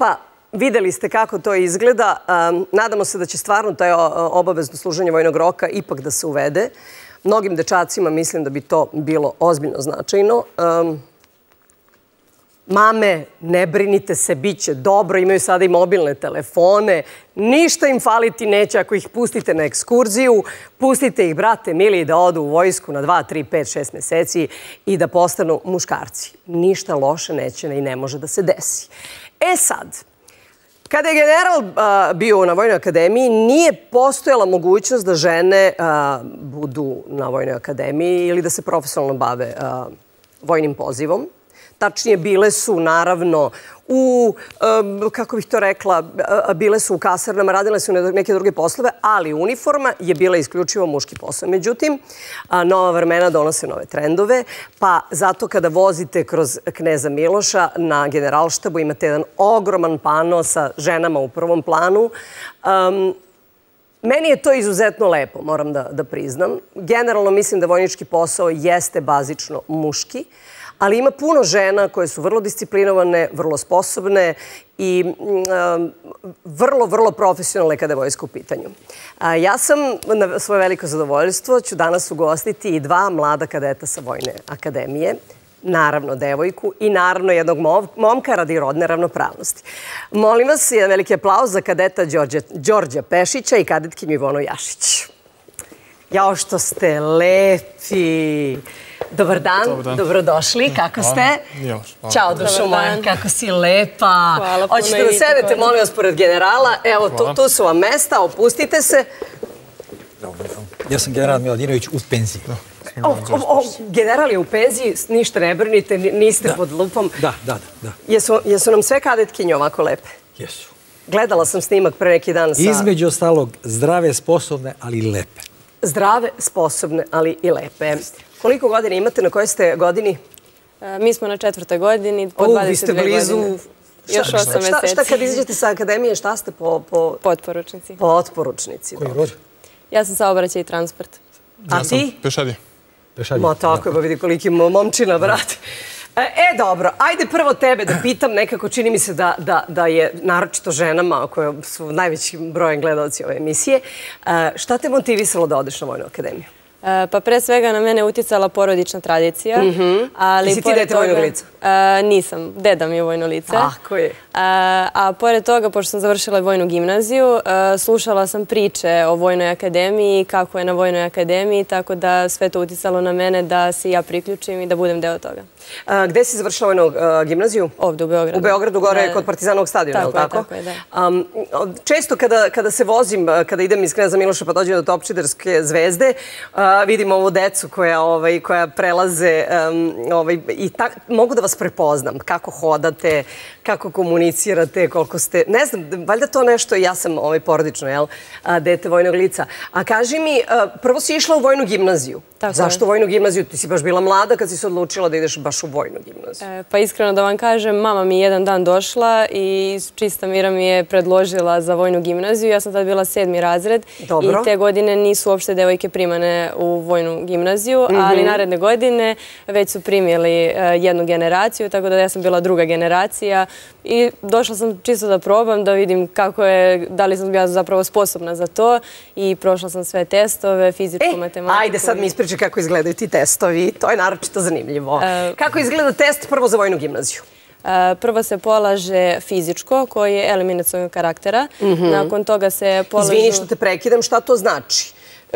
pa videli ste kako to izgleda. Nadamo se da će stvarno taj obavezno služenje vojnog roka ipak da se uvede. Mnogim dečacima mislim da bi to bilo ozbiljno značajno. Mame, ne brinite se, bit će dobro, imaju sada i mobilne telefone, ništa im faliti neće ako ih pustite na ekskurziju, pustite ih, brate mili, da odu u vojsku na 2, 3, 5, 6 meseci i da postanu muškarci. Ništa loše neće i ne može da se desi. E sad, kada je general bio na Vojnoj akademiji, nije postojala mogućnost da žene budu na Vojnoj akademiji ili da se profesionalno bave vojnim pozivom. Tačnije, bile su, naravno, u, kako bih to rekla, bile su u kasarnama, radile su neke druge poslove, ali uniforma je bila isključivo muški posao. Međutim, nova vremena donose nove trendove, pa zato kada vozite kroz Kneza Miloša na Generalštabu imate jedan ogroman pano sa ženama u prvom planu. Meni je to izuzetno lepo, moram da priznam. Generalno mislim da vojnički posao jeste bazično muški, ali ima puno žena koje su vrlo disciplinovane, vrlo sposobne i vrlo, vrlo profesionalne kada je vojska u pitanju. Ja sam, na svoje veliko zadovoljstvo, ću danas ugostiti i dva mlada kadeta sa Vojne akademije, naravno devojku i naravno jednog momka radi rodne ravnopravnosti. Molim vas, jedan veliki aplauz za kadeta Đorđa Pešića i kadetkinju Ivonu Jašić. Jao što ste lepi! Dobar dan, dobrodošli, kako ste? Ćao dušo moja, kako si lepa. Hoćete da sedete, molim vas, pored generala. Evo, tu su vam mesta, opustite se. Ja sam general Miladinović u penziji. General je u penziji, ništa ne brinite, niste pod lupom. Da. Jesu nam sve kadetkinje ovako lepe? Jesu. Gledala sam snimak pre neki dan sa... Između ostalog, zdrave, sposobne, ali lepe. Zdrave, sposobne, ali i lepe. Koliko godina imate? Na kojoj ste godini? Mi smo na 4. godini, po 22 godine. Vi ste blizu... Još 8 meseci. Šta kad izađete sa akademije, šta ste po... Potporučnici. Potporučnici. Koji rod? Ja sam saobraćaj i transport. A ti? Pešadija. Ma tako je, pa vidi koliki momčina, brate. E, dobro, ajde prvo tebe da pitam, nekako čini mi se da je naročito ženama, koje su najvećim brojem gledalci ove emisije, šta te motivisalo da odeš na Vojnu akademiju? Pa pre svega na mene je uticala porodična tradicija. I si ti dete vojnog lica? Nisam, deda mi je vojno lice. Tako je. A pored toga, pošto sam završila vojnu gimnaziju, slušala sam priče o Vojnoj akademiji, kako je na Vojnoj akademiji, tako da sve to uticalo na mene da se ja priključim i da budem deo toga. Gde si završila vojnu gimnaziju? Ovdje, u Beogradu. U Beogradu, gore kod Partizanovog stadiona, je li tako? Tako je, da. Često kada se vozim, kada idem iz Kneza Miloša pa dođem do Topčiderske zvezde, vidim ovu decu koja prelaze i mogu da vas prepoznam kako hodate, kako komunicirate, koliko ste... Ne znam, valjda to nešto, ja sam porodično, jel, dete vojnog lica. A kaži mi, prvo si išla u vojnu gimnaziju. Zašto vojnu gimnaziju? Ti si baš bila mlada kad si se odlučila da ideš baš u vojnu gimnaziju. Pa iskreno da vam kažem, mama mi je jedan dan došla i čista mira mi je predložila za vojnu gimnaziju. Ja sam tad bila 7. razred i te godine nisu uopšte devojke primane u vojnu gimnaziju, ali naredne godine već su primjeli jednu generaciju, tako da ja sam bila druga generacija i došla sam čisto da probam, da vidim kako je, da li sam bila zapravo sposobna za to i prošla sam sve testove, fizičku, matematiku. Ajde sad mi ispričaj kako izgledaju ti testovi, to je naročito zanimljivo. Kako izgleda test prvo za vojnu gimnaziju? Prvo se polaže fizičko, koji je eliminacionog karaktera. Nakon toga se polažu... Izvini što te prekidam, šta to znači?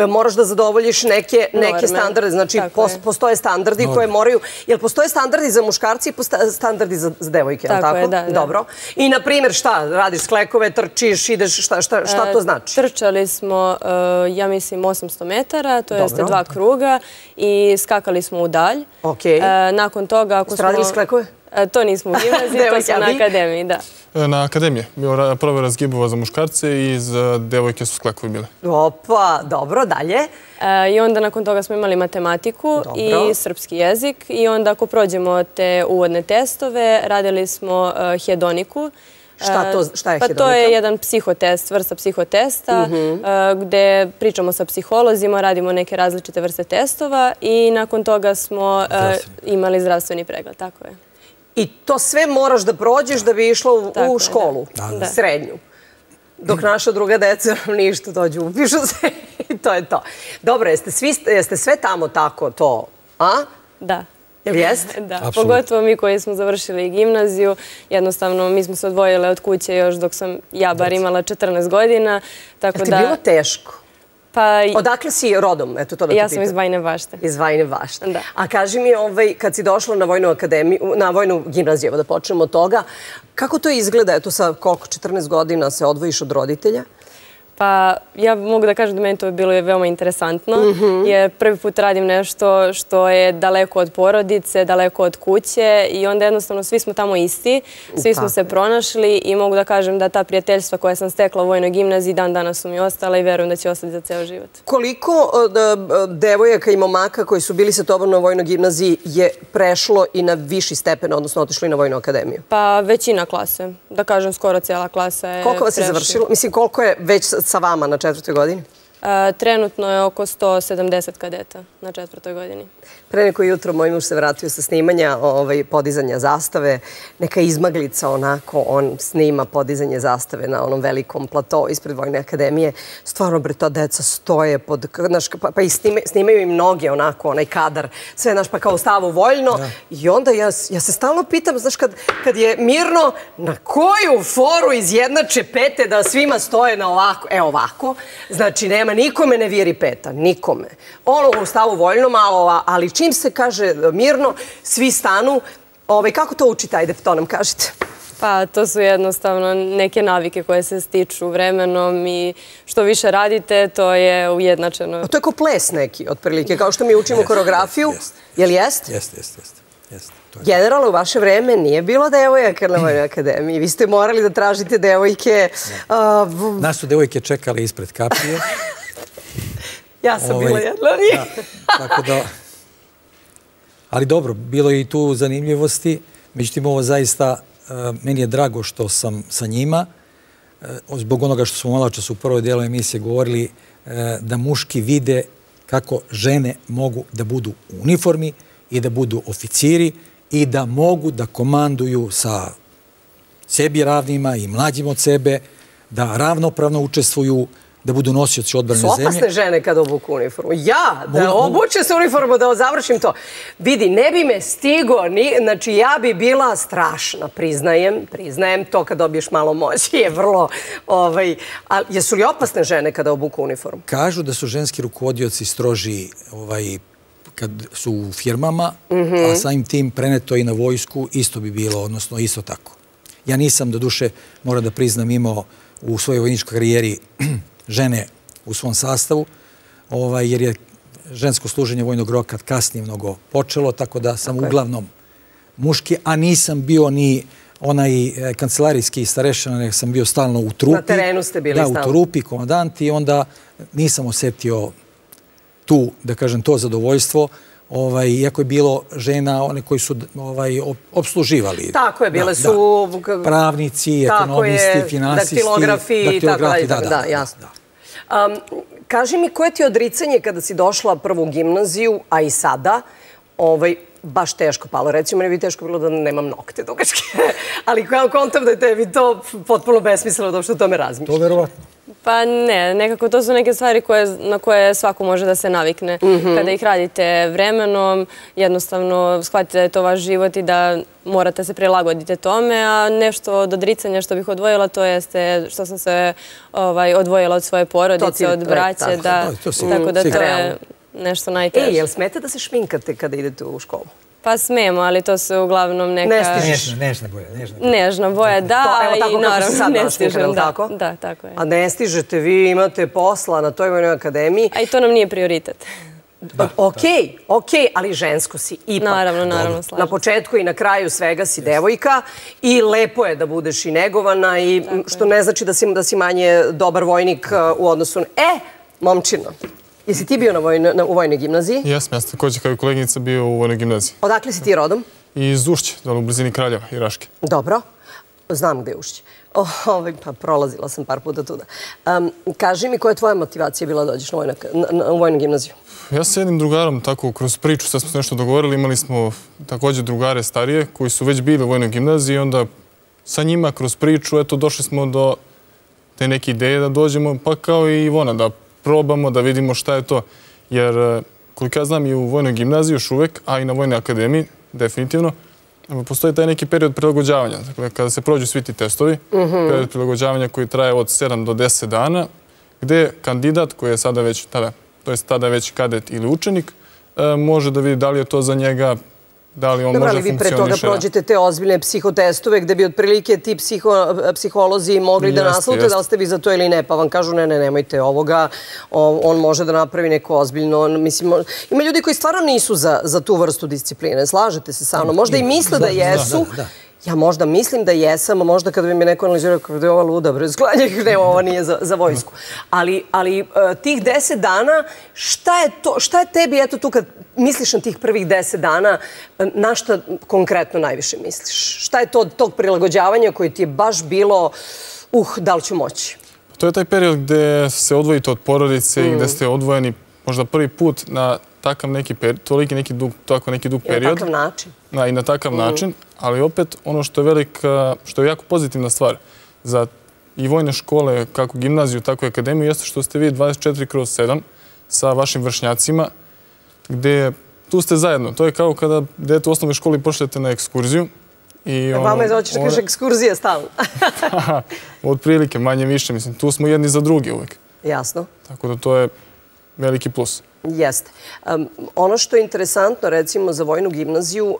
Moraš da zadovoljiš neke standarde. Znači, postoje standardi koje moraju... Jel postoje standardi za muškarci i standardi za devojke? Tako je, da. Dobro. I, na primjer, šta? Radiš sklekove, trčiš, ideš, šta to znači? Trčali smo, ja mislim, 800 metara, to jeste 2 kruga i skakali smo u dalj. Nakon toga, ako smo... Ste radili sklekove? To nismo u gimnaziji, to smo na akademiji, da. Na akademije. Prve razgibova za muškarce i za devojke su sklekovi bile. Opa, dobro, dalje. I onda nakon toga smo imali matematiku i srpski jezik. I onda ako prođemo te uvodne testove, radili smo hedoniku. Šta je hedonika? To je jedan psihotest, vrsta psihotesta, gde pričamo sa psiholozima, radimo neke različite vrste testova i nakon toga smo imali zdravstveni pregled, tako je. I to sve moraš da prođeš da bi išla u školu, srednju. Dok naša druga deca ništa dođu, upišu se i to je to. Dobro, jeste sve tamo tako to, a? Da. Jel jeste? Da, pogotovo mi koji smo završili gimnaziju. Jednostavno, mi smo se odvojile od kuće još dok sam ja bar imala 14 godina. Jel ti bilo teško? Odakle si rodom? Ja sam iz Bajine Bašte. Iz Bajine Bašte. A kaži mi, kad si došla na vojnu gimnaziju, da počnemo od toga, kako to izgleda? Eto, sa koliko 14 godina se odvojiš od roditelja? Pa ja mogu da kažem da meni to je bilo veoma interesantno, jer prvi put radim nešto što je daleko od porodice, daleko od kuće i onda jednostavno svi smo tamo isti, svi smo se pronašli i mogu da kažem da ta prijateljstva koja sam stekla u vojnoj gimnaziji dan danas su mi ostala i verujem da će ostati za ceo život. Koliko devojaka i momaka koji su bili sa tobom na vojnoj gimnaziji je prešlo i na viši stepen, odnosno otišli na vojnu akademiju? Pa većina klase, da kažem skoro cijela klasa je prešla. Koliko vas je završilo? Mislim, koliko je već sa vama na četvrtoj godini? Trenutno je oko 170 kadeta na četvrtoj godini. Pre neko jutro moj muž se vratio sa snimanja podizanja zastave. Neka izmaglica onako, on snima podizanje zastave na onom velikom platou ispred Vojne akademije. Stvarno, bre, ta deca stoje pod... Pa i snimaju im noge onako, onaj kadar. Sve, znaš, pa kao stavu voljno. I onda ja se stalno pitam, znaš, kad je mirno, na koju foru izjednače pete da svima stoje na ovako? E, ovako. Znači, nema nikome ne viri peta, nikome. Ono u stavu voljno malo, ali čim se kaže mirno, svi stanu. Kako to učite? Ajde, to nam kažete. Pa to su jednostavno neke navike koje se stiču vremenom i što više radite, to je ujednačeno. A to je kao ples neki, otprilike, kao što mi učimo koreografiju. Jel jest? Jest, jest, jest. Generalno, u vaše vreme nije bilo devojaka na Vojnoj akademiji. Vi ste morali da tražite devojke. Nas su devojke čekale ispred kapije. Ja sam bila jedna od njih. Ali dobro, bilo je i tu zanimljivosti. Međutim, ovo zaista, meni je drago što sam sa njima. Zbog onoga što smo malo čas u prvoj delu emisije govorili, da muški vide kako žene mogu da budu u uniformi i da budu oficiri i da mogu da komanduju sa sebi ravnima i mlađim od sebe, da ravnopravno učestvuju, da budu nosioci odbrane zemlje. Su opasne žene kad obuku uniformu. Ja, da obuče se uniformu, da završim to. Vidi, ne bi me stigo, znači ja bi bila strašna, priznajem to kad dobiješ malo moći, je vrlo... Jesu li opasne žene kada obuku uniformu? Kažu da su ženski rukovodioci stroži kad su u firmama, a samim tim preneto i na vojsku, isto bi bilo, odnosno isto tako. Ja nisam, doduše, moram da priznam, imao u svojoj vojničkoj karijeri žene u svom sastavu, jer je žensko služenje vojnog roka kasnije mnogo počelo, tako da sam uglavnom muški, a nisam bio ni onaj kancelarijski starešina, nego sam bio stalno u trupi. Na terenu ste bili stalno. Da, u trupi, komandant, i onda nisam osetio tu, da kažem, to zadovoljstvo, iako je bilo žena, one koji su obsluživali. Tako je, bile su... Pravnici, ekonomisti, finansisti, daktilografi, da, jasno. Kaži mi, koje ti je odricanje kada si došla prvo u gimnaziju, a i sada, baš teško palo? Recimo, ne bi teško bilo da nemam nokte dugačke, ali kao kontam da je tebi to potpuno besmisleno da što o tome razmišljaš. To verovatno. Pa ne, nekako to su neke stvari na koje svako može da se navikne. Kada ih radite vremenom, jednostavno shvatite da je to vaš život i da morate se prilagoditi tome, a nešto od odricanja što bih odvojila, to jeste što sam se odvojila od svoje porodice, od braće, tako da to je nešto najteže. Jel smete da se šminkate kada idete u školu? Pa smemo, ali to se uglavnom neka... Nežna boja. Nežna boja, da, i naravno ne stižem. Da, tako je. A ne stižete, vi imate posla na toj Vojnoj akademiji. A i to nam nije prioritet. Okej, ali žensko si ipak. Naravno, slažem. Na početku i na kraju svega si devojka i lepo je da budeš i negovana, što ne znači da si manje dobar vojnik u odnosu na... Momčino... Jesi ti bio u Vojnoj gimnaziji? Jesam, ja sam također kao i koleginica bio u Vojnoj gimnaziji. Odakle si ti rodom? Iz Ušće, u blizini Kraljeva i Raške. Dobro, znam gde je Ušće. Pa prolazila sam par puta tuda. Kaži mi, koja je tvoja motivacija bila da dođeš na vojnu gimnaziju? Ja sa jednim drugarom, tako, kroz priču, sad smo se nešto dogovorili, imali smo također drugare starije koji su već bili u vojnoj gimnaziji i onda sa njima kroz priču, eto, došli smo do te neke ideje da dođemo, pa kao i Ivona, da probamo, da vidimo šta je to. Jer, koliko ja znam, i u vojnoj gimnaziji još uvek, a i na Vojnoj akademiji, definitivno, postoji taj neki period prilagođavanja. Dakle, kada se prođu svi ti testovi, period prilagođavanja koji traje od 7 do 10 dana, gde kandidat koji je sada već, to je tada već kadet ili učenik, može da vidi da li je to za njega, da li on može funkcioniše. Vi pre toga prođete te ozbiljne psihotestove gde bi otprilike ti psiholozi mogli da naslute da li ste vi za to ili ne, pa vam kažu ne, nemojte ovoga, on može da napravi neko ozbiljno. Ima ljudi koji stvarno nisu za tu vrstu discipline, slažete se sa mnom, možda i misle da jesu. Ja možda mislim da jesam, a možda kada bi mi neko analizirao kada je ova luda, ne, ova nije za vojsku. Ali tih 10 dana, šta je tebi, eto tu kad misliš na tih prvih 10 dana, na šta konkretno najviše misliš? Šta je to od tog prilagođavanja koje ti je baš bilo, da li ću moći? To je taj period gde se odvojite od porodice i gde ste odvojeni možda prvi put na takav neki period, toliki neki dug period. I na takav način. I na takav način, ali opet ono što je velika, što je jako pozitivna stvar za i vojne škole, kako gimnaziju, tako i akademiju, jeste što ste vi 24/7 sa vašim vršnjacima, gde tu ste zajedno. To je kao kada dete u osnovnoj školi pošljete na ekskurziju. Vama je hoćeš da kažeš ekskurzije stalno. Od prilike, manje više, mislim, tu smo jedni za drugi uvek. Jasno. Tako da to je veliki plus. Jeste. Ono što je interesantno, recimo, za vojnu gimnaziju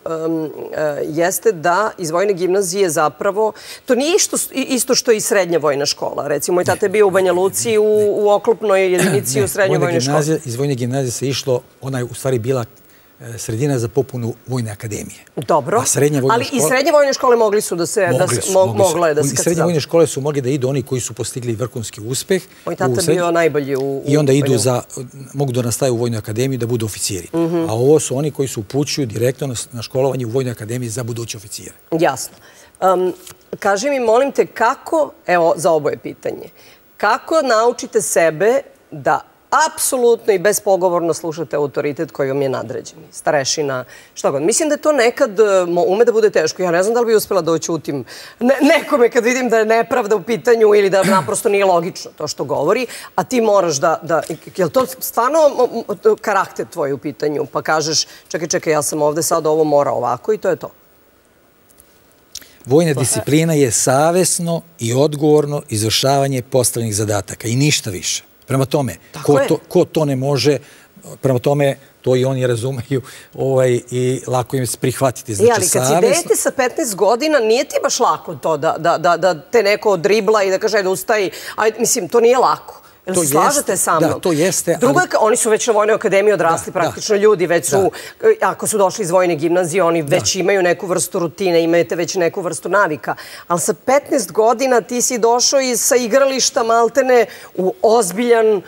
jeste da iz vojne gimnazije zapravo, to nije isto što i srednja vojna škola. Recimo, moj tata je bio u Banja Luci u oklopnoj jedinici u srednjoj vojnoj školi. Iz vojne gimnazije se išlo, ona je u stvari bila sredina za popunu Vojne akademije. Dobro, ali i srednje vojne škole mogli su da se... Moglo je da se... I srednje vojne škole su mogli da idu oni koji su postigli vrhunski uspeh. Moj tata bio najbolji u... I onda idu za... Mogu da nastaju u Vojnu akademiju da budu oficiri. A ovo su oni koji se upućuju direktno na školovanje u Vojnoj akademiji za buduće oficire. Jasno. Kaži mi, molim te, kako... Evo, za oboje pitanje. Kako naučite sebe da... apsolutno i bezpogovorno slušate autoritet koji vam je nadređen, starešina, šta god. Mislim da je to nekad ume da bude teško. Ja ne znam da li bi uspjela da oćutim nekome kad vidim da je nepravda u pitanju ili da naprosto nije logično to što govori, a ti moraš da... Je li to stvarno karakter tvoj u pitanju? Pa kažeš, čekaj, ja sam ovde sad, ovo mora ovako i to je to. Vojna disciplina je savjesno i odgovorno izvršavanje postavljenih zadataka i ništa više. Prema tome, ko to ne može, prema tome, to i oni razumeju i lako im se prihvatiti. Ali kad si dete sa 15 godina, nije ti baš lako to da te neko odribla i da kaže, ajde, ustaj. Mislim, to nije lako. Slažete sa mnom? Da, to jeste. Drugo, oni su već na Vojnoj akademiji odrasli praktično ljudi. Ako su došli iz vojne gimnazije, oni već imaju neku vrstu rutine, imate već neku vrstu navika. Ali sa 15 godina ti si došao i sa igrališta maltene u ozbiljnu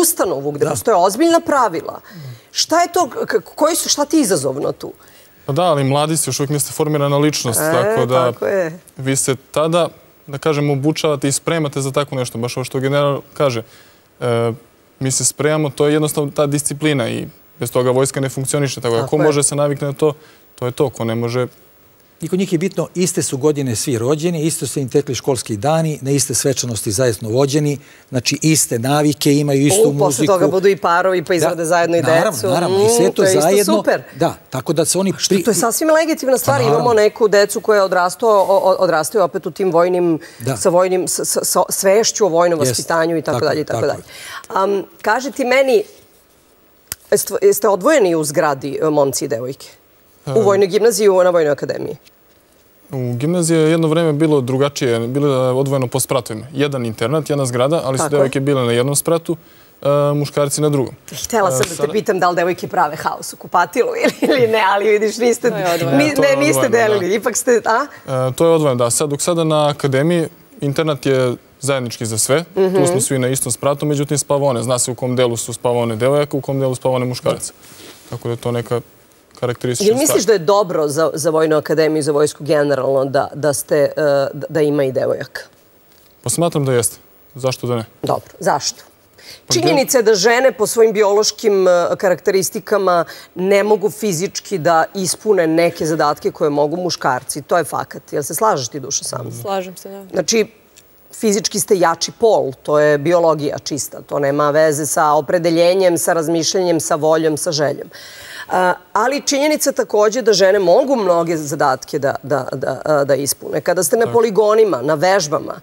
ustanovu, gde postoje ozbiljna pravila. Šta je to, šta ti je izazovno tu? Pa da, ali mladi ste, još uvijek niste formirana ličnost, tako da vi se tada... da kažem, obučavate i spremate za tako nešto. Baš ovo što general kaže. Mi se spremamo, to je jednostavno ta disciplina i bez toga vojska ne funkcioniše. Tako da, ko može se navikne na to, to je to. Ko ne može... I kod njih je bitno, iste su godine svi rođeni, isto su im tekli školski dani, na iste svečanosti zajedno vođeni, znači iste navike, imaju istu muziku. Posle toga budu i parovi, pa izvode zajedno i decu. Naravno, i sve to zajedno. To je isto super. Da, tako da se oni... To je sasvim legitimna stvar, imamo neku decu koja odrastaju opet u tim vojnim, sa vojnim, sa svešću o vojnom vaspitanju i tako dalje, i tako dalje. Kaži ti meni, jeste odvojeni u zgradi momci i devojke? U Vojnoj gimnaziji i na Vojnoj akademiji? U gimnaziji je jedno vreme bilo drugačije, bilo je odvojeno po spratovima. Jedan internat, jedna zgrada, ali su devojke bile na jednom spratu, muškarci na drugom. Htjela sam da te pitam da li devojke prave haos u kupatilu ili ne, ali vidiš, niste delili, ipak ste... To je odvojeno, da. Dok sada na akademiji internat je zajednički za sve, tu smo svi na istom spratu, međutim spavaone. Zna se u kom delu su spavaone devojaka, u kom delu spavaone muškaraca. Tako da je to neka karakteristične stvari. Jel misliš da je dobro za Vojnu akademiju i za vojsku generalno da ima i devojaka? Pa smatram da jeste. Zašto da ne? Dobro. Zašto? Činjenica je da žene po svojim biološkim karakteristikama ne mogu fizički da ispune neke zadatke koje mogu muškarci. To je fakat. Jel se slažeš ti, Dušo, samo? Slažem se, da. Znači, fizički ste jači pol, to je biologija čista, to nema veze sa opredeljenjem, sa razmišljenjem, sa voljom, sa željom. Ali činjenica također da žene mogu mnoge zadatke da ispune. Kada ste na poligonima, na vežbama,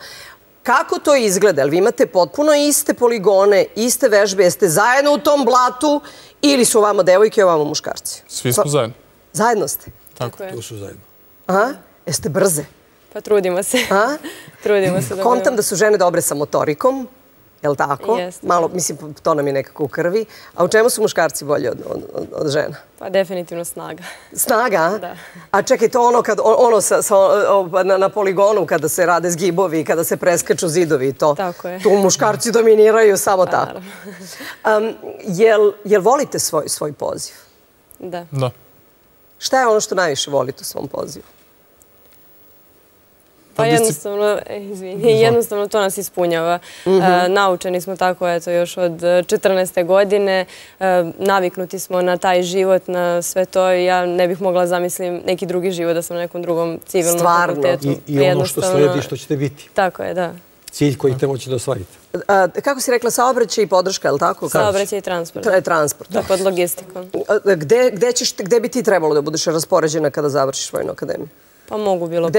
kako to izgleda? Vi imate potpuno iste poligone, iste vežbe, jeste zajedno u tom blatu ili su ovamo devojke i ovamo muškarci? Svi smo zajedno. Zajedno ste? Tako je. To su zajedno. Aha, jeste brze? Pa trudimo se. A? Trudimo se. Kontam da su žene dobre sa motorikom, je li tako? Jeste. Malo, mislim, to nam je nekako u krvi. A u čemu su muškarci bolji od žena? Pa definitivno snaga. Snaga? Da. A čekaj, to ono na poligonu kada se rade zgibovi, kada se preskaču zidovi i to. Tako je. Tu muškarci dominiraju samo tako. Jel volite svoj poziv? Da. Da. Šta je ono što najviše volite u svom pozivu? Pa jednostavno to nas ispunjava. Naučeni smo tako još od 14. godine, naviknuti smo na taj život, na sve to i ja ne bih mogla zamislim neki drugi život da sam na nekom drugom civilnom fakultetu. I ono što sledi, što ćete biti. Tako je, da. Cilj koji te moći da osvajite. Kako si rekla, saobraćaj i podrška, je li tako? Saobraćaj i transport. Transport. Da, pod logistikom. Gde bi ti trebalo da budeš raspoređena kada završiš Vojnu akademiju? Pa mogu bilo.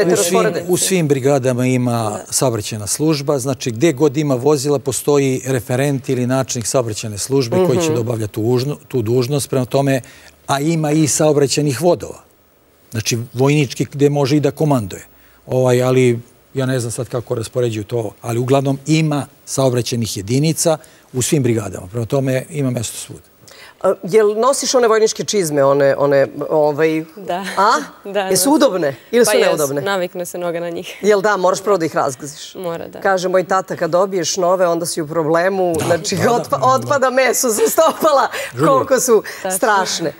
U svim brigadama ima saobraćajna služba, znači gdje god ima vozila postoji referent ili načelnik saobraćajne službe koji će obavljati tu dužnost, prema tome, a ima i saobraćajnih vodova, znači vojnički gdje može i da komanduje, ali ja ne znam sad kako raspoređuju to, ali uglavnom ima saobraćajnih jedinica u svim brigadama, prema tome ima mjesto svuda. Jel nosiš one vojničke čizme, one, Da. A? Jesu udobne ili su neudobne? Pa navikne se noga na njih. Jel da, moraš prvo da ih razgaziš? Mora, da. Kaže moj tata, kad dobiješ nove, onda si u problemu, znači otpada meso sa stopala, koliko su strašne.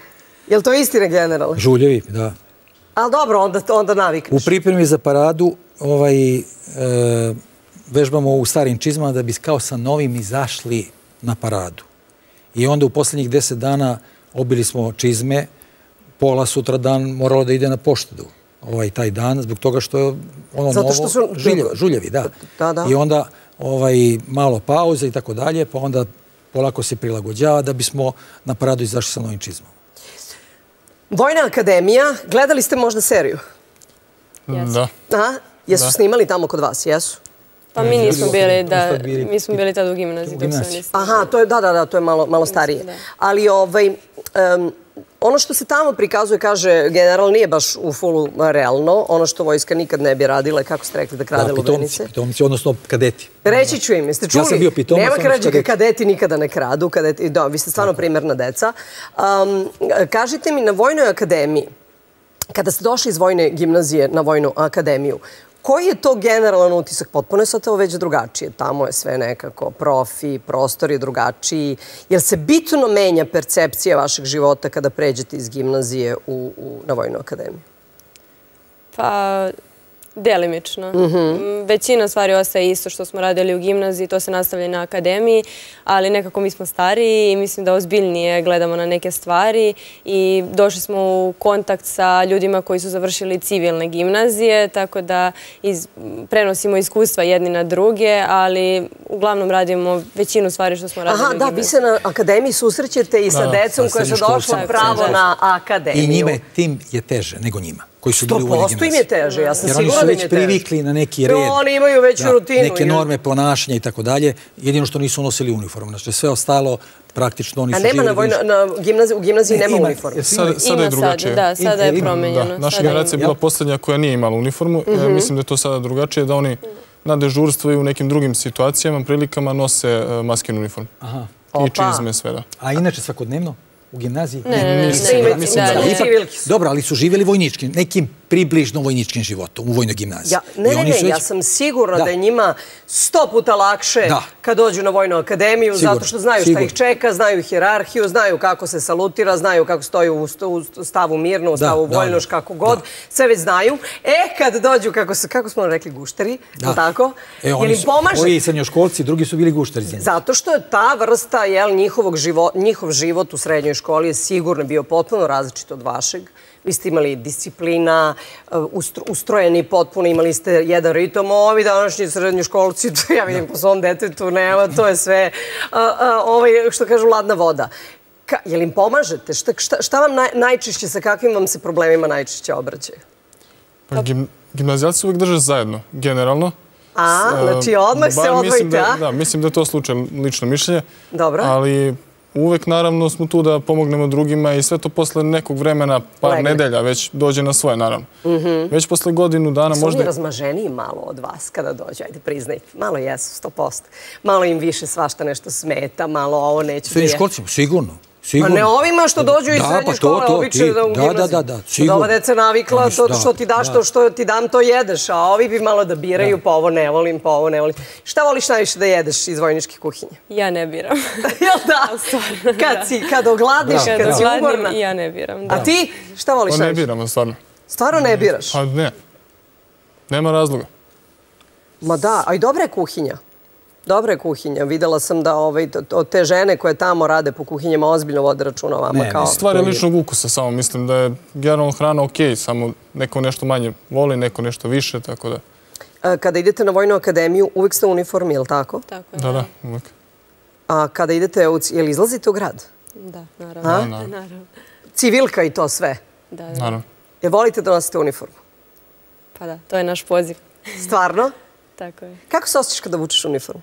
Jel to istine, generale? Žuljevi, da. Ali dobro, onda navikneš. U pripremi za paradu vežbamo u starim čizmama da bi kao sa novim izašli na paradu. I onda u posljednjih 10 dana obili smo čizme, pola sutradan moralo da ide na poštedu taj dan, zbog toga što je ono novo, žuljevi, da. I onda malo pauze i tako dalje, pa onda polako se prilagođava da bismo na paradu izašli sa novim čizmom. Vojna akademija, gledali ste možda seriju? Da. Jesu snimali tamo kod vas, jesu? Pa mi smo bili tada u gimnaziji. Aha, da, to je malo starije. Ali ono što se tamo prikazuje, kaže general, nije baš u fullu realno. Ono što vojska nikad ne bi radila, kako ste rekli da krade lubenice. Da, pitomci, odnosno kadeti. Reći ću im, jeste čuli? Ja sam bio pitomac. Nema krađe, kadeti nikada ne kradu. Vi ste stvarno primjerna deca. Kažite mi, na Vojnoj akademiji, kada ste došli iz Vojne gimnazije na Vojnu akademiju, koji je to generalan utisak? Potpuno je sad to već drugačije. Tamo je sve nekako profi, prostor je drugačiji. Jel se bitno menja percepcija vašeg života kada pređete iz gimnazije na Vojnu akademiju? Pa, delimično. Većina stvari ostaje isto što smo radili u gimnaziji, to se nastavlja na akademiji, ali nekako mi smo stariji i mislim da ozbiljnije gledamo na neke stvari i došli smo u kontakt sa ljudima koji su završili civilne gimnazije, tako da prenosimo iskustva jedni na druge, ali uglavnom radimo većinu stvari što smo radili u gimnaziji. Da, vi se na akademiji susrećete i sa decom koja su došla pravo na akademiju. I njima tim je teže nego njima. 100% im je teže, ja sam sigurno im je teže. Jer oni su već privikli na neki red, neke norme ponašanja i tako dalje, jedino što nisu nosili uniformu. Znači sve ostalo praktično oni su živjeli. A nema u gimnaziji nema uniformu? Sada je drugačije. Da, sada je promenjeno. Naša generacija je bila poslednja koja nije imala uniformu. Mislim da je to sada drugačije, da oni na dežurstvu i u nekim drugim situacijama, prilikama nose maskinu uniformu. I čizme sve, da. A inače svakodnevno? U gimnaziji? Ne. Dobro, ali su živjeli vojničkim, nekim približno vojničkim životom u Vojnoj gimnaziji. Ne, ja sam sigurna da je njima 100 puta lakše kad dođu na Vojnu akademiju, zato što znaju šta ih čeka, znaju hijerarhiju, znaju kako se salutira, znaju kako stoji u stavu mirno, u stavu vojnoš, kako god, sve već znaju. E, kad dođu, kako smo rekli, gušteri, tako? E, ovi srednjoškolci, drugi su bili gušteri. Zato što je ta vrsta, njihov život u srednjoj školi je sigurno bio potpuno različit od vašeg. Vi ste imali disciplina, ustrojeni potpuno, imali ste jedan ritom. Ovi današnji srednjoškolci, ja vidim po svom detetu, nema, to je sve, što kažu, ladna voda. Je li im pomažete? Šta vam najčešće, sa kakvim vam se problemima najčešće obraćaju? Gimnazijalci se uvijek drže zajedno, generalno. A, znači odmah se odvojite, a? Da, mislim da je to slučaj, lično mišljenje. Dobro. Ali... Uvek, naravno, smo tu da pomognemo drugima i sve to posle nekog vremena, par nedelja, već dođe na svoje, naravno. Već posle godinu dana možda... Su oni razmaženiji malo od vas kada dođu, ajde priznajte. Malo jesu, 100%. Malo im više svašta nešto smeta, malo ovo neće... Srednji školci, sigurno. Pa ne ovima što dođu iz srednje škole, obično da u gimnaziju. Da, ova deca navikla, što ti daš, što ti dam, to jedeš, a ovi bi malo da biraju, pa ovo ne volim, pa ovo ne volim. Šta voliš najviše da jedeš iz vojničke kuhinje? Ja ne biram. Jel da? Kad ogladniš, kad si umorna. Ja ne biram, da. A ti, šta voliš najviše? Ne biram, stvarno. Stvarno ne biraš? Pa ne. Nema razloga. Ma da, a i dobra je kuhinja. Dobra je kuhinja. Videla sam da od te žene koje tamo rade po kuhinjama ozbiljno vode računa vama. Ne, stvar je ličnog ukusa samo. Mislim da je generalno hrana okej, samo neko nešto manje voli, neko nešto više, tako da... Kada idete na Vojnu akademiju, uvijek ste u uniformi, je li tako? Tako je. Da, uvijek. A kada idete, je li izlazite u grad? Da, naravno. Civilka i to sve? Da, naravno. Je volite da nosite uniformu? Pa da, to je naš poziv. Stvarno? Tako je. Kako se osjećaš kada vučeš uniformu?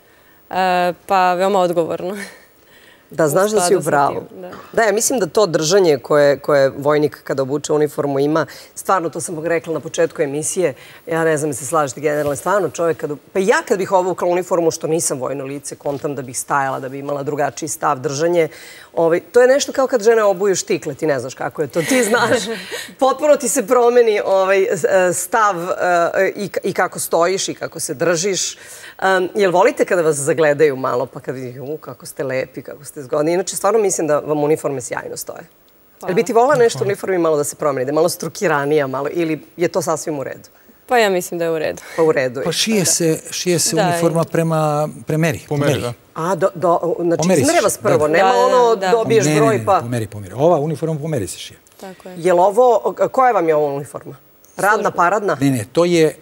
Pa veoma odgovorno. Da, znaš da si u pravu. Da, ja mislim da to držanje koje vojnik kada obuče uniformu ima, stvarno, to sam rekla na početku emisije, ja ne znam da se slažete generalno, stvarno čovjek, pa ja kad bih obukla uniformu, što nisam vojno lice, kontam da bih stajala, da bi imala drugačiji stav, držanje, to je nešto kao kad žene obuju štikle, ti ne znaš kako je to, ti znaš, potpuno ti se promeni stav i kako stojiš i kako se držiš. Jel volite kada vas zagledaju malo, pa kad vidite, kako ste lepi, kako ste zgodni. Inače, stvarno mislim da vam uniforme sjajno stoje. Jel bi ti volila nešto u uniformi malo da se promeni, da je malo strukiranija, ili je to sasvim u redu? Pa ja mislim da je u redu. Pa u redu je. Pa šije se uniforma prema meri. Po meri, da. A, znači izmere vas prvo, nema ono dobiješ broj pa... Pomeri. Ova uniforma po meri se šije. Tako je. Jel ovo, koja vam je ova uniforma? Radna, paradna? Ne, to je...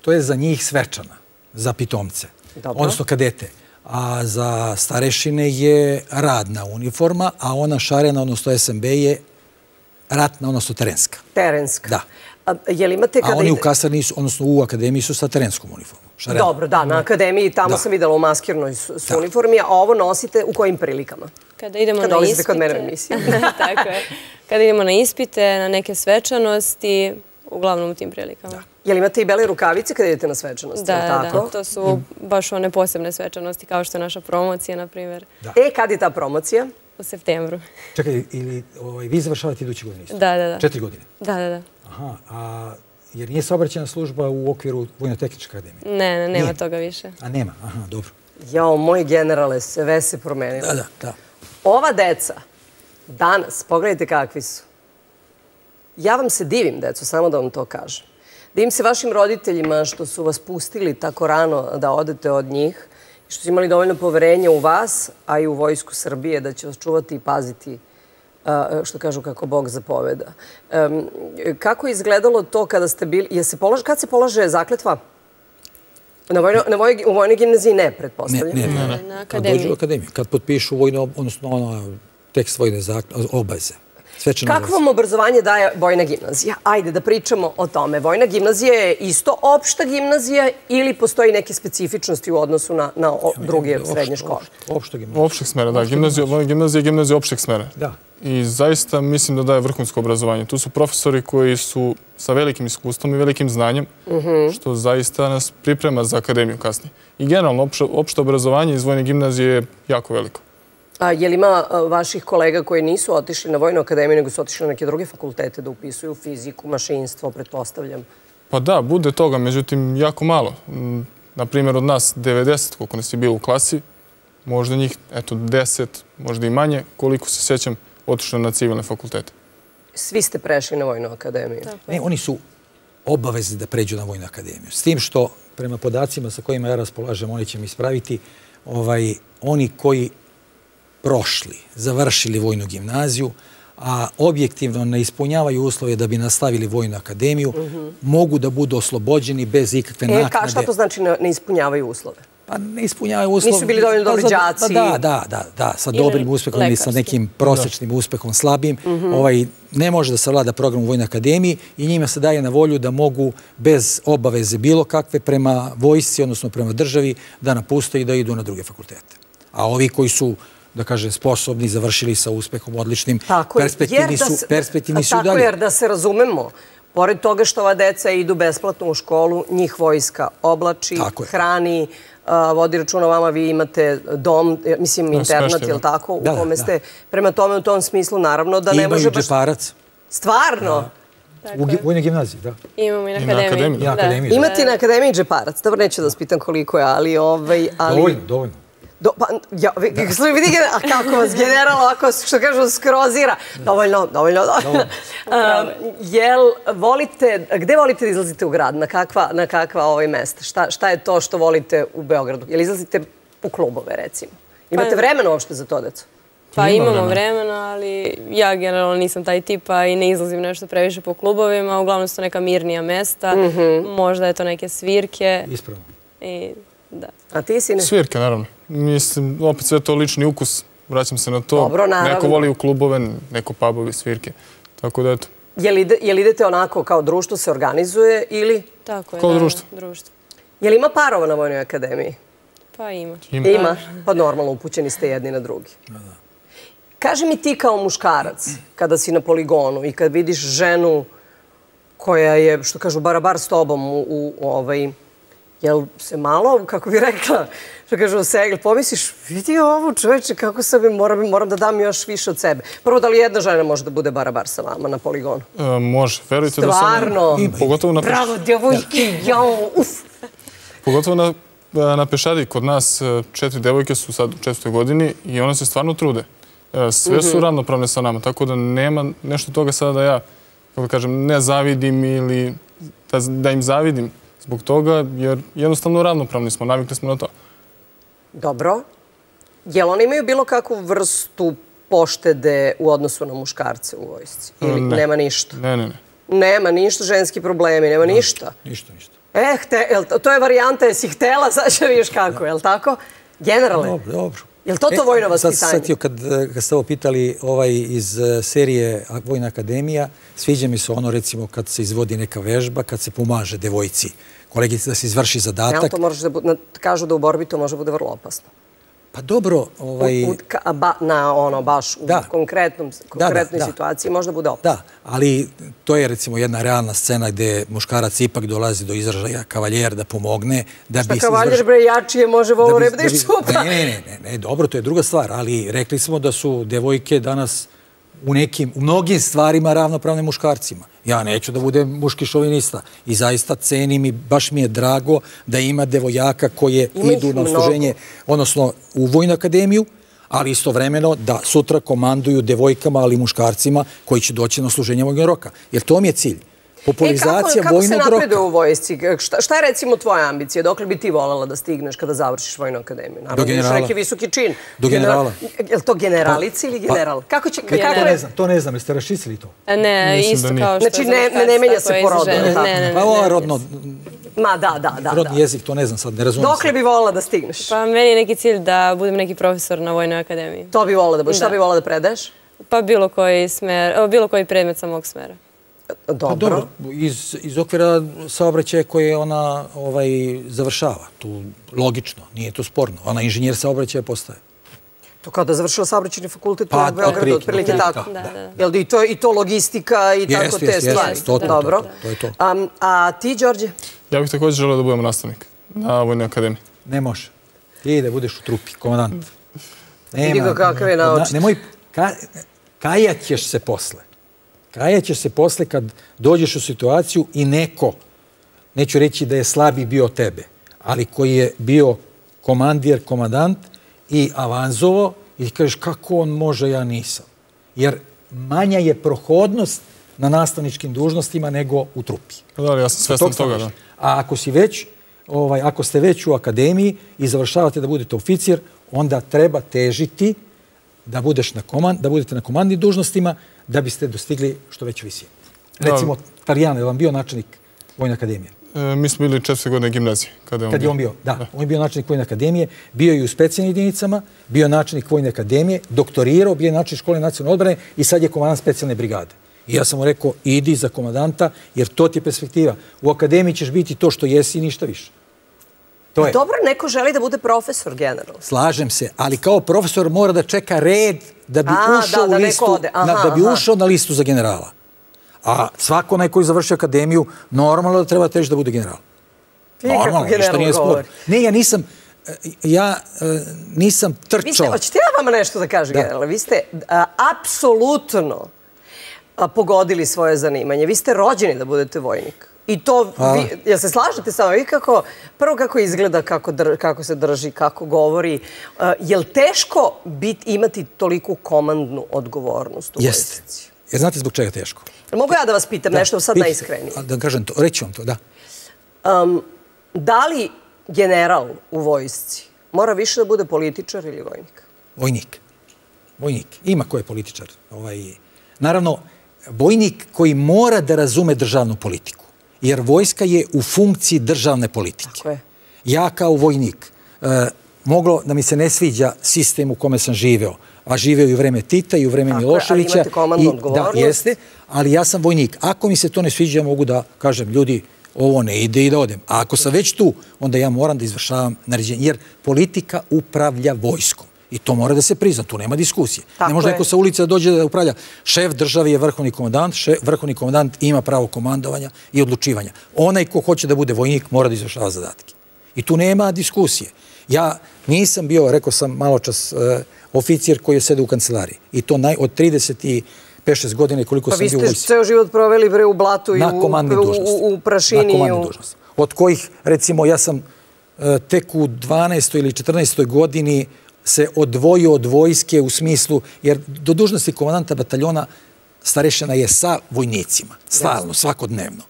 To je za njih svečana, za pitomce, odnosno kadete. A za starešine je radna uniforma, a ona šarena, odnosno SMB, je ratna, odnosno terenska. Terenska. Da. A oni u kasarni, odnosno u akademiji, su sa terenskom uniformom. Dobro, da, na akademiji, tamo sam videla u maskirnoj uniformi, a ovo nosite u kojim prilikama? Kada idemo na ispite. Kada dolazite kod mene u emisiju. Tako je. Kada idemo na ispite, na neke svečanosti, uglavnom u tim prilikama. Jel imate i bele rukavice kada idete na svečanosti? Da, to su baš one posebne svečanosti, kao što je naša promocija, na primjer. E, kad je ta promocija? U septembru. Čekaj, ili vi završavate iduće godine isto? Da. 4 godine? Da. Aha, jer nije saobraćena služba u okviru Vojno-tehničke akademije? Ne, nema toga više. A nema, dobro. Jao, moj generale, sve se promenilo. Da. Ova deca, danas, pogledajte kakvi su. Ja vam se divim, deco, samo da vam to kažem. Divim se vašim roditeljima što su vas pustili tako rano da odete od njih, što su imali dovoljno poverenja u vas, a i u Vojsku Srbije, da će vas čuvati i paziti, što kažu, kako Bog zapoveda. Kako je izgledalo to kada ste bili... Kad se polaže zakletva? U vojnoj gimnaziji ne, pretpostavljam. Ne. Na akademiji. Kad dođu u akademiju, kad potpišu vojno, odnosno tekst vojne zakletve, obaveze. Kako vam obrazovanje daje Vojna gimnazija? Ajde da pričamo o tome. Vojna gimnazija je isto opšta gimnazija ili postoji neke specifičnosti u odnosu na druge srednje škole? Opšta gimnazija. Opšteg smera, da. Vojna gimnazija je gimnazija opšteg smera. I zaista mislim da daje vrhunsko obrazovanje. Tu su profesori koji su sa velikim iskustvom i velikim znanjem, što zaista nas priprema za akademiju kasnije. I generalno, opšte obrazovanje iz Vojne gimnazije je jako veliko. Je li ima vaših kolega koji nisu otišli na Vojnu akademiju, nego su otišli na neke druge fakultete da upisuju fiziku, mašinstvo, pretpostavljam? Pa da, bude toga, međutim, jako malo. Naprimjer, od nas 90, koliko nas je bilo u klasi, možda njih, eto, 10, možda i manje, koliko se sjećam, otišlo na civilne fakultete. Svi ste prešli na Vojnu akademiju. Ne, oni su obavezni da pređu na Vojnu akademiju. S tim što, prema podacima sa kojima ja raspolažem, oni će mi ispraviti, oni koji prošli, završili Vojnu gimnaziju, a objektivno ne ispunjavaju uslove da bi nastavili Vojnu akademiju, mogu da budu oslobođeni bez ikakve naknade. Šta to znači ne ispunjavaju uslove? Pa ne ispunjavaju uslove. Nisu bili dovoljno dobri đaci. Da, sa dobrim uspehom ili sa nekim prosječnim uspehom, slabim. Ne može da se vlada program u Vojnoj akademiji i njima se daje na volju da mogu bez obaveze bilo kakve prema vojsci, odnosno prema državi, da napuste i da idu na druge fakultete. A ovi koji su, da kažem, sposobni, završili sa uspehom, odličnim, perspektivni su dalje. Tako, jer da se razumemo, pored toga što ova deca idu besplatno u školu, njih vojska oblači, hrani, vodi računa o vama, vi imate dom, mislim internat, je li tako, u kome ste, prema tome u tom smislu, naravno da ne može baš... Imaju džeparac. Stvarno? U Vojnoj gimnaziji, da. Imamo i na akademiji. Imate i na akademiji džeparac, dobro, neću da vas pitam koliko je, ali... Dovoljno. A kako vas general ovako, što kažu, skrozira. Dovoljno. Gde volite da izlazite u grad? Na kakva mesta? Šta je to što volite u Beogradu? Jel izlazite u klubove, recimo? Imate vremena uopšte za to, deco? Pa imamo vremena, ali ja generalno nisam taj tipa i ne izlazim nešto previše po klubovima. Uglavnom su to neka mirnija mesta. Možda je to neke svirke. Ispravno. A ti si ne? Svirke, naravno. Mislim, opet sve to lični ukus, vraćam se na to. Dobro, naravno. Neko voli u klubove, neko pubovi, svirke. Tako da, eto. Jel idete onako kao društvo se organizuje ili? Tako je, kao društvo. Jel ima parova na Vojnoj akademiji? Pa ima. Ima? Pa normalno, upućeni ste jedni na drugi. Kaži mi ti kao muškarac, kada si na poligonu i kad vidiš ženu koja je, što kažu, barabar s tobom u ovaj... Jel se malo, kako bi rekla, što kažu, segl, pomisliš, vidi ovo čoveče, kako sebe moram da dam još više od sebe. Prvo, da li jedna žena može da bude barabar sa vama na poligonu? Može, verujte da sam... Stvarno! Bravo, djevojke, jau, uf! Pogotovo na pešadiji, kod nas 4 devojke su sad u 4. godini i one se stvarno trude. Sve su ravnopravne sa nama, tako da nema nešto toga sada da ja, kako kažem, ne zavidim ili da im zavidim. Zbog toga, jer jednostavno ravnopravni smo, navikli smo na to. Dobro. Jel oni imaju bilo kakvu vrstu poštede u odnosu na muškarce u vojsci? Ili nema ništa? Ne. Nema ništa, ženski problemi, nema ništa? Ništa. To je varijanta, jesi htela, sad će vidiš kako, je li tako? Generale? Dobro. Je li to vojno vaspitanje? Sad ti, kad ste ovo pitali iz serije Vojna akademija, sviđa mi se ono, recimo, kad se izvodi neka vežba, kad se pomaže devojci, kolegici da se izvrši zadatak. Kažu da u borbi to može bude vrlo opasno. Pa dobro... Baš u konkretnoj situaciji možda bude opasno. Da, ali to je, recimo, jedna realna scena gde muškarac ipak dolazi do izražaja, kavaljer da pomogne, da bi se izvršio... Šta kavaljer, bre, jačije može volu rep da iščupa? Ne, dobro, to je druga stvar, ali rekli smo da su devojke danas u mnogim stvarima ravnopravne muškarcima. Ja neću da budem muški šovinista i zaista cenim i baš mi je drago da ima devojaka koje idu na služenje, odnosno u Vojnu akademiju, ali istovremeno da sutra komanduju devojkama, ali i muškarcima koji će doći na služenje vojnog roka. Jer to mi je cilj. Popularizacija vojnog roka. Kako se napreduje u vojsci? Šta je, recimo, tvoja ambicija? Dokle bi ti voljela da stigneš kada završiš Vojnu akademiju? Do generala. Neki visoki čin. Do generala. Je li to generalici ili general? Kako će... To ne znam, jeste raščistili to? Ne, isto kao što... Znači, ne menja se po rodu. Pa ovo rodno... Ma, da. Rodni jezik, to ne znam sad, ne razumijem. Dokle bi voljela da stigneš? Pa meni je neki cilj da budem neki profesor na Vojnoj akademiji. To bi voljela da budeš. Šta bi voljela da predaješ? Pa bilo koji predmet sa mog smera. Dobro, iz okvira saobraćaja koje ona završava, tu logično, nije to sporno, ona inženjer saobraćaja postaje. To kao da je završila saobraćajni fakultet u Beogradu, otprilike tako. I to logistika i tako te stvari. Jeste, to je to. A ti, Đorđe? Ja bih također želeo da budem nastavnik na Vojnoj akademiji. Ne može. Ti da budeš u trupi, komandant. Vidi ga kakav je naočit. Nemoj, kajat ćeš se posle. Kajaćeš se posle kad dođeš u situaciju i neko, neću reći da je slabiji bio tebe, ali koji je bio komandir, komandant i avanzovo i kažeš kako on može, ja nisam. Jer manja je prohodnost na nastavničkim dužnostima nego u trupi. Da, ja sam svjestan toga, da. A ako si već, ako ste već u akademiji i završavate da budete oficir, onda treba težiti da budete na komandnim dužnostima da biste dostigli što već visinu. Recimo, Tarijana, je vam bio načelnik Vojne akademije? Mi smo bili 4 godine gimnazije. Kad je on bio? Da, on je bio načelnik Vojne akademije, bio je i u specijalnim jedinicama, bio je načelnik Vojne akademije, doktorirao, bio je načelnik Škole nacionalne odbrane i sad je komandant specijalne brigade. I ja sam mu rekao, idi za komandanta, jer to ti je perspektiva. U akademiji ćeš biti to što jesi i ništa više. Dobro, neko želi da bude profesor generalno. Slažem se, ali kao profesor mora da čeka red da bi ušao na listu za generala. A svako onaj koji završi akademiju, normalno da treba teži da bude general. Normalno, ništa nije sporo. Ne, ja nisam trčao. Hoćete ja vam nešto da kažem, generale? Vi ste apsolutno pogodili svoje zanimanje. Vi ste rođeni da budete vojnik. I to, jel se slažete sa mnom? Prvo kako izgleda, kako se drži, kako govori. Je li teško imati toliku komandnu odgovornost u vojsci? Jer znate zbog čega teško? Mogu ja da vas pitam nešto sad najiskrenije? Da kažem to, reći vam to, da. Da li general u vojsci mora više da bude političar ili vojnik? Vojnik. Vojnik. Ima ko je političar. Naravno, vojnik koji mora da razume državnu politiku. Jer vojska je u funkciji državne politike. Tako je. Ja kao vojnik, moglo da mi se ne sviđa sistem u kome sam živeo, a živeo i u vreme Tita i u vreme Miloševića. Ali imate komandnu odgovornost. Da, jeste, ali ja sam vojnik. Ako mi se to ne sviđa, ja mogu da kažem, ljudi, ovo ne ide i da odem. A ako sam već tu, onda ja moram da izvršavam naređenje. Jer politika upravlja vojskom. I to mora da se prizna, tu nema diskusije. Ne može neko sa ulice da dođe da upravlja. Šef države je vrhovni komandant, vrhovni komandant ima pravo komandovanja i odlučivanja. Onaj ko hoće da bude vojnik mora da izvršava zadatke. I tu nema diskusije. Ja nisam bio, rekao sam malo čas, oficir koji je sedeo u kancelariji. I to od 35-6 godine koliko sam bio u vojsci. Pa vi ste ceo život proveli u blatu i u prašini. Na komandnim dužnostima. Od kojih, recimo, ja sam tek u 12. ili 14. godini se odvojio od vojske u smislu, jer do dužnosti komandanta bataljona starešena je sa vojnicima, stalno, svakodnevno.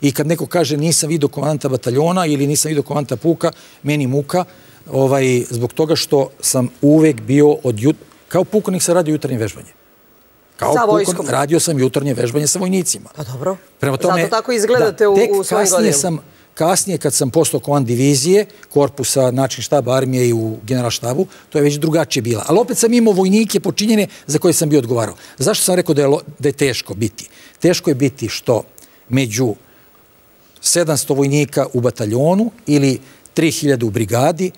I kad neko kaže nisam vidio komandanta bataljona ili nisam vidio komandanta puka, meni muka, zbog toga što sam uvek bio kao pukovnik sam radio jutarnje vežbanje. Kao pukovnik radio sam jutarnje vežbanje sa vojnicima. Pa dobro, zato tako izgledate u svojim godinama. Kasnije, kad sam postao komand divizije, korpusa, način štaba, armije i u generalštabu, to je već drugačije bila. Ali opet sam imao vojnike počinjene za koje sam bio odgovarao. Zašto sam rekao da je teško biti? Teško je biti što među 700 vojnika u bataljonu ili 3000 u brigadi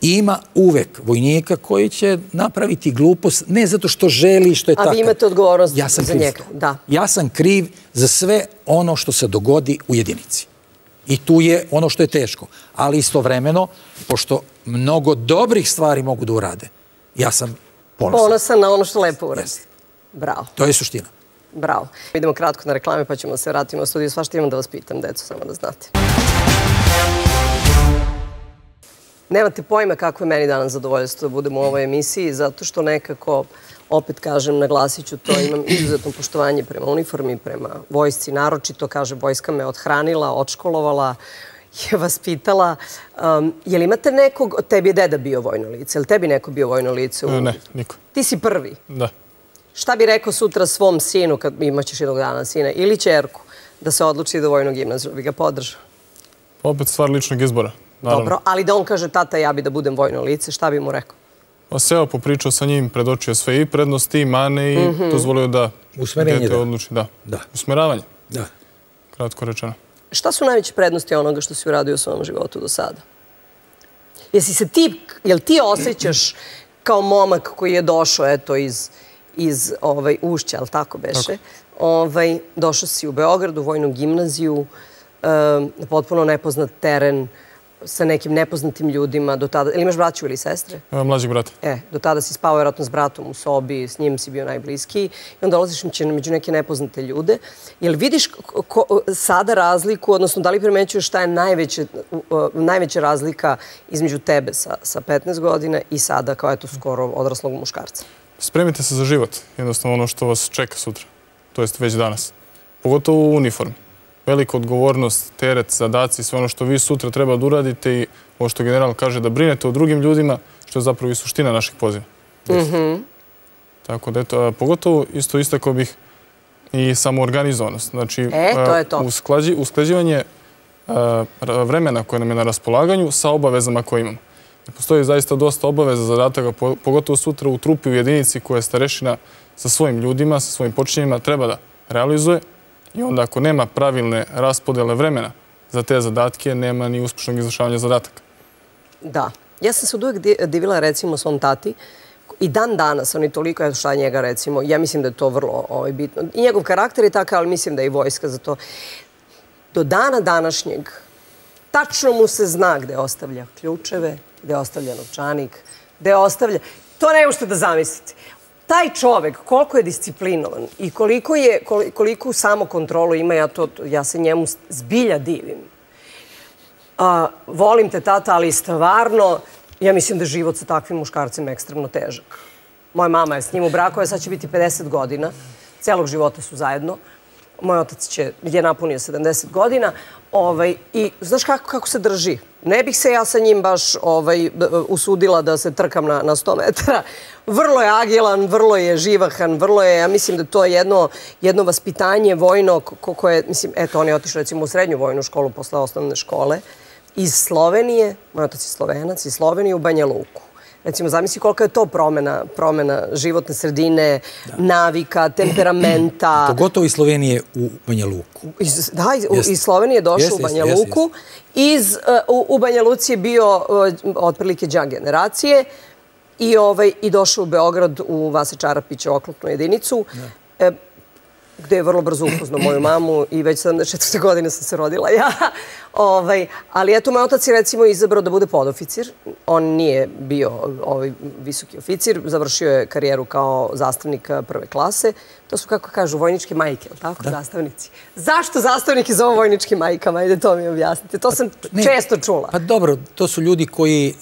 ima uvek vojnika koji će napraviti glupost, ne zato što želi, što je tako. A vi imate odgovornost za njega. Ja sam kriv za sve ono što se dogodi u jedinici. I tu je ono što je teško. Ali istovremeno, pošto mnogo dobrih stvari mogu da urade, ja sam ponosan. Ponosan na ono što lepo uradi. Bravo. To je suština. Bravo. Idemo kratko na reklame pa ćemo se vratiti u studiju. Svašta imam da vas pitam, deco, samo da znate. Nemate pojma kako je meni danas zadovoljstvo da budem u ovoj emisiji, zato što nekako, opet kažem, naglasit ću to, imam izuzetno poštovanje prema uniformi, prema vojsci, naročito, kaže, vojska me odhranila, odškolovala, je vas pitala. Je li imate nekog, tebi je deda bio vojno lice, je li tebi neko bio vojno lice? Ne, niko. Ti si prvi? Da. Šta bi rekao sutra svom sinu, kad imaćeš jednog dana sina, ili ćerku, da se odluči do vojnog gimnazija, bi ga podržao? Opet stvar ličnog izbora. Dobro, ali da on kaže, tata, ja bi da budem vojno lice, šta bi mu rekao? Seo, popričao sa njim, predočio sve i prednosti, i mane, i dozvolio da dete odluči. Usmeravanje. Kratko rečeno. Šta su najveće prednosti onoga što si uradio u svom životu do sada? Jel ti osjećaš kao momak koji je došao iz Ušća, ali tako beše? Došao si u Beograd, u Vojnu gimnaziju, na potpuno nepoznat teren, sa nekim nepoznatim ljudima do tada... Ili imaš braću ili sestre? Mlađeg brata. Do tada si spao vjerojatno s bratom u sobi, s njim si bio najbliskiji i onda dolaziš među neke nepoznate ljude. Jel vidiš sada razliku, odnosno da li primećuješ šta je najveća razlika između tebe sa 15 godina i sada kao eto skoro odraslog muškarca? Spremite se za život, jednostavno ono što vas čeka sutra, to jest već danas. Pogotovo u uniformi. Velika odgovornost, teret, zadaci, sve ono što vi sutra treba da uradite i ovo što general kaže da brinete o drugim ljudima, što je zapravo i suština naših poziva. Tako da, eto, pogotovo isto istakao bih i samoorganizovanost. Znači, usklađivanje vremena koje nam je na raspolaganju sa obavezama koje imamo. Postoji zaista dosta obaveza, zadataka, pogotovo sutra u trupi, u jedinici koja je starešina sa svojim ljudima, sa svojim počinjenjima, treba da realizuje. I onda ako nema pravilne raspodele vremena za te zadatke, nema ni uspješnog izvršavanja zadataka. Da. Ja sam se uvijek divila recimo svom tati i dan danas, on je toliko šta njega recimo, ja mislim da je to vrlo bitno. I njegov karakter je takav, ali mislim da je i vojska za to. Do dana današnjeg tačno mu se zna gde ostavlja ključeve, gde ostavlja novčanik, gde ostavlja... To ne možete da zamislite. Taj čovek, koliko je disciplinovan i koliko samokontrolu ima, ja se njemu zbilja divim. Volim te, tata, ali stvarno, ja mislim da je život sa takvim muškarcima ekstremno težak. Moja mama je s njim u braku, sad će biti 50 godina, celog života su zajedno. Moj otac je napunio 70 godina i znaš kako se drži. Ne bih se ja sa njim baš usudila da se trkam na 100 metara. Vrlo je agilan, vrlo je živahan, vrlo je, ja mislim da to je jedno vaspitanje vojno koje, mislim, eto, on je otišao recimo u srednju vojnu školu posle osnovne škole iz Slovenije, moj otac je Slovenac, iz Slovenije u Banja Luku. Recimo, zamisli koliko je to promjena životne sredine, navika, temperamenta. Pogotovo iz Slovenije u Banja Luku. Da, iz Slovenije je došao u Banja Luku. U Banja Luci je bio otprilike đak generacije i došao u Beograd u Vase Čarapića oklopnu jedinicu, gde je vrlo brzo upoznao moju mamu i već 74. godine sam se rodila ja. Ali eto, moj otac je recimo izabrao da bude podoficir. On nije bio visoki oficir, završio je karijeru kao zastavnik prve klase. To su, kako kažu, vojničke majke, ili tako, zastavnici. Zašto zastavnike zovu vojnički majkama? Ajde, to mi objasnite. To sam često čula. Pa dobro, to su ljudi koji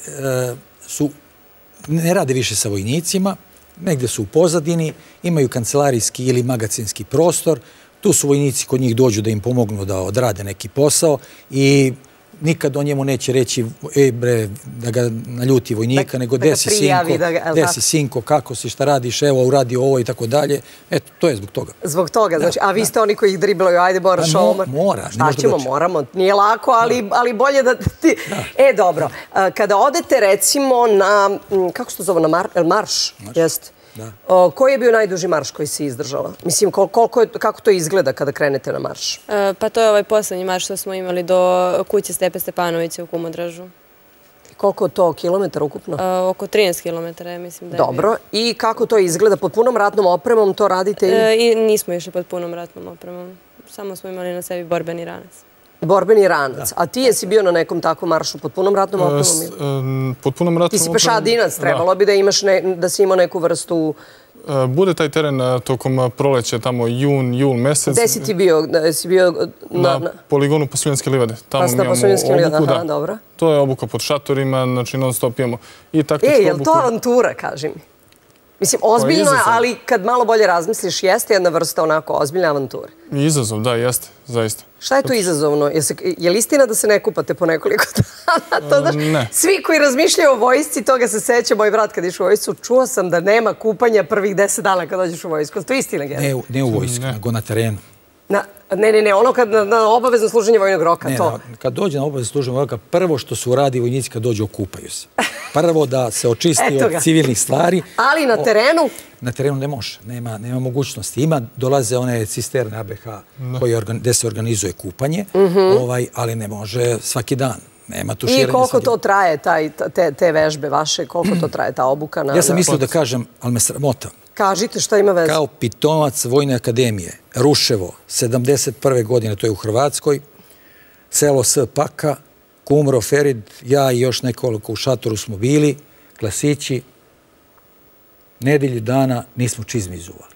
ne rade više sa vojnicima, negde su u pozadini, imaju kancelarijski ili magacinski prostor, tu su vojnici kod njih dođu da im pomognu da odrade neki posao i nikad on njemu neće reći da ga naljuti vojnika, nego desi sinko, kako si, šta radiš, evo uradi ovo i tako dalje. Eto, to je zbog toga. Zbog toga, znači, a vi ste oni koji ih driblaju, ajde moraš ovo. Mora. Šta ćemo, moramo, nije lako, ali bolje da ti... E, dobro, kada odete recimo na, kako se to zove, na marš, jeste? Koji je bio najduži marš koji si izdržala? Mislim, kako to izgleda kada krenete na marš? Pa to je ovaj poslednji marš što smo imali do kuće Stepe Stepanovića u Kumodražu. Koliko to kilometara ukupno? Oko 13 kilometara, mislim da je. Dobro. I kako to izgleda? Pod punom ratnom opremom to radite? Nismo išli pod punom ratnom opremom. Samo smo imali na sebi borbeni ranac. Borbeni ranac. A ti jesi bio na nekom takvom maršu pod punom ratnom opremom? Pod punom ratnom opremom... Ti si pešadinac, trebalo bi da si imao neku vrstu... Bude taj teren tokom proleća, tamo jun mesec. Gde si ti bio? Na poligonu Pasuljanske livade. Tamo mi imamo obuku. To je obuka pod šatorima, znači non stop imamo. Je li to avantura, kaži mi? Mislim, ozbiljno je, ali kad malo bolje razmisliš, jeste jedna vrsta onako ozbiljne avanture. Izazov, da, jeste, zaista. Šta je to izazovno? Je li istina da se ne kupate po nekoliko dana? Ne. Svi koji razmišljaju o vojsci, toga se seća, moj brat kad iš u vojsku, čuo sam da nema kupanja prvih 10 dana kad dođeš u vojsku. To je istina, generalno? Ne u vojsku, nego na terenu. Ne, ono kad na obavezno služenje vojnog roka, to. Kad dođe na obavezno služenje vojnog roka, prvo što se uradi vojnici kad dođe, okupaju se. Prvo da se očisti od civilnih stvari. Ali na terenu? Na terenu ne može, nema mogućnosti. Dolaze one cisterne ABH gde se organizuje kupanje, ali ne može svaki dan. I koliko to traje te vežbe vaše, koliko to traje ta obuka? Ja sam mislio da kažem, ali me sramota. Kažite šta ima veze. Kao pitomac Vojne akademije, Ruševo, 71. godine, to je u Hrvatskoj, selo S. Paka, Kumro, Ferid, ja i još nekoliko u šatoru smo bili, klasići, nedelju dana nismo čizmi izuvali.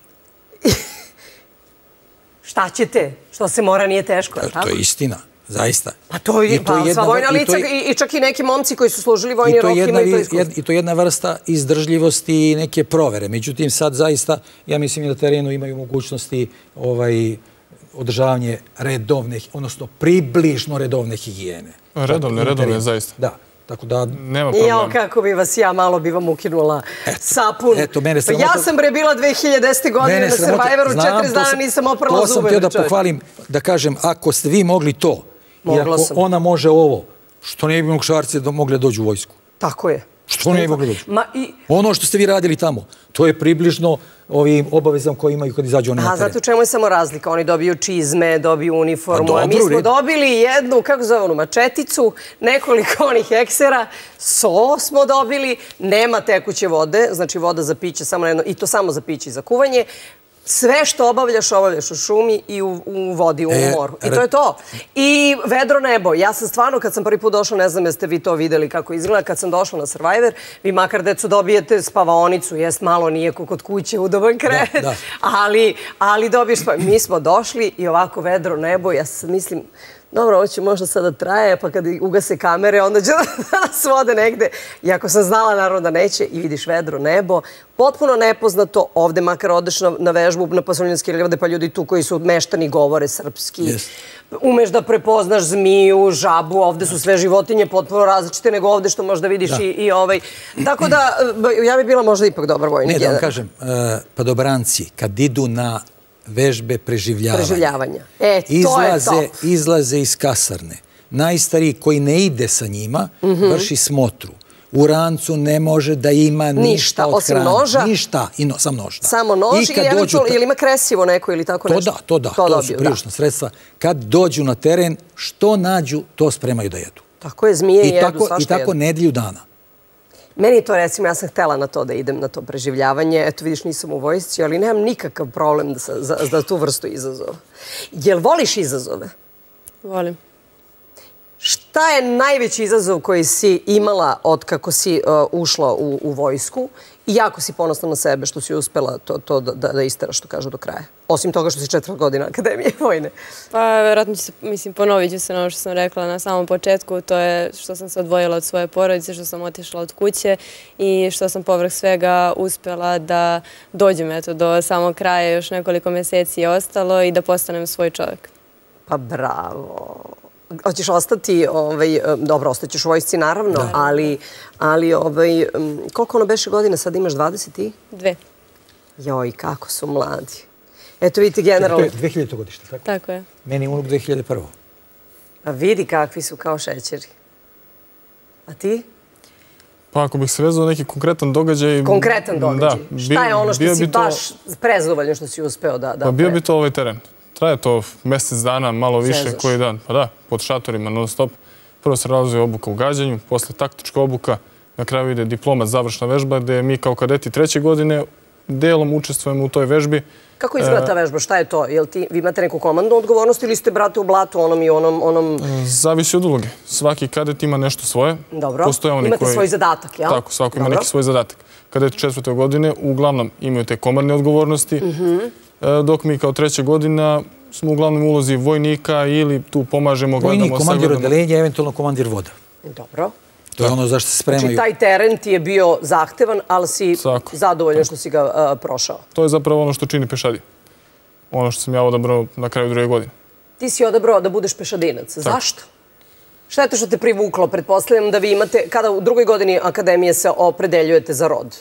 Šta ćete? Što se mora, nije teško, tako? To je istina, zaista. Pa to je sva vojna lica i čak i neki momci koji su služili vojni rok imaju to iskustvo. I to je jedna vrsta izdržljivosti i neke provere. Međutim, sad zaista, ja mislim i na terenu imaju mogućnosti održavanje redovne, odnosno približno redovne higijene. Redovne, zaista. Da, tako da... Nema problema. Jao, kako bi vas ja, malo bi vam ukinula sapun. Eto, mene sramota... Ja sam bila 2010. godine na Survivoru, 40 dana nisam oprala zube. To sam htio da pohvalim, da kažem, ako ste vi mogli to, i ako ona može ovo, što ne bi Mokšarci mogli dođu u vojsku. Tako je. Što ne bi mogli dođu. Ono što ste vi radili tamo, to je približno... ovim obavezom koje imaju kad izađu oni na teren. A zato u čemu je samo razlika? Oni dobiju čizme, dobiju uniformu, a mi smo dobili jednu, kako zove onu, mačeticu, nekoliko onih eksera, so smo dobili, nema tekuće vode, znači voda za piće, i to samo za piće i za kuvanje. Sve što obavljaš u šumi i u vodi, u moru. I to je to. I vedro nebo. Ja sam stvarno, kad sam prvi put došla, ne znam jeste vi to videli kako izgleda, kad sam došla na Survivor, vi makar, deco, dobijete spavaonicu, jest malo nije kod kuće udoban krevet, ali dobiješ spavaonicu. Mi smo došli i ovako vedro nebo, ja mislim... Dobro, ovo će možda sada traje, pa kad ugase kamere, onda će da nas vode negde. Iako sam znala, naravno, da neće, i vidiš vedro nebo. Potpuno nepoznato, ovde makar odeš na vežbu, na Pasuljanske livade, pa ljudi tu koji su meštani govore srpski. Umeš da prepoznaš zmiju, žabu, ovde su sve životinje potpuno različite nego ovde što možda vidiš i ovaj. Tako da, ja bi bila možda ipak dobar vojnik. Ne, da vam kažem, padobranci, kad idu na... vežbe preživljavanja. Izlaze iz kasarne. Najstariji koji ne ide sa njima vrši smotru. U rancu ne može da ima ništa od hrane. Osim noža? Ništa, sam nožda. Samo nož ili ima kresivo neko ili tako nešto? To da, to su prilična sredstva. Kad dođu na teren, što nađu, to spremaju da jedu. Tako je, zmije jedu, svašta jedu. I tako nedelju dana. Meni je to, recimo, ja sam htela na to da idem na to preživljavanje. Eto, vidiš, nisam u vojsci, ali nemam nikakav problem za tu vrstu izazova. Jel voliš izazove? Volim. Šta je najveći izazov koji si imala od kako si ušla u vojsku i jako si ponosna na sebe što si uspela to da isteraš, što kažu, do kraja? Osim toga što si 4 godine Akademije vojne. Pa, verovatno ću se, mislim, ponovit ću se na ono što sam rekla na samom početku, to je što sam se odvojila od svoje porodice, što sam otišla od kuće i što sam povrh svega uspjela da dođem, eto, do samog kraja, još nekoliko mjeseci je ostalo, i da postanem svoj čovjek. Pa, bravo! Hoćeš ostati, dobro, ostaćeš u vojsci, naravno, ali koliko ono beše godine, sad imaš 22? Joj, kako su mladi. Eto, vidite, generalno... To je 2000. godište, tako? Tako je. Meni je unuk 2001. A vidi kakvi su, kao šećeri. A ti? Pa ako bih se vezao neki konkretan događaj... Konkretan događaj? Šta je ono što si baš prezadovoljno što si uspeo da... Pa bio bi to ovaj teren. Traje to mjesec dana, malo više, koji dan. Pa da, pod šatorima, non stop. Prvo se realizuje obuka u gađanju, posle taktička obuka, na kraju ide diplomat, završna vežba, gde mi kao kadeti 3. godine delom učestvujemo u toj vežbi. Kako izgleda ta vežba? Šta je to? Vi imate neku komandnu odgovornost ili ste, brate, u blatu onom i onom? Zavisi od uloge. Svaki kadet ima nešto svoje. Dobro. Imate svoj zadatak, jel? Tako, svako ima neki svoj zadatak. Kadeti 4. godine uglavnom imaju te komandne odgovornosti, dok mi kao 3. godina smo uglavnom ulozi vojnika ili tu pomažemo, gledamo, sagledamo. Vojnik, komandir odeljenja, eventualno komandir voda. Dobro. To je ono zašto se spremaju. Znači, taj teren ti je bio zahtevan, ali si zadovoljan što si ga prošao. To je zapravo ono što čini pešadiju. Ono što sam ja odabrao na kraju 2. godine. Ti si odabrao da budeš pešadinac. Zašto? Šta je to što te privuklo? Pretpostavljam da vi imate, kada u 2. godini akademije se opredeljujete za rod.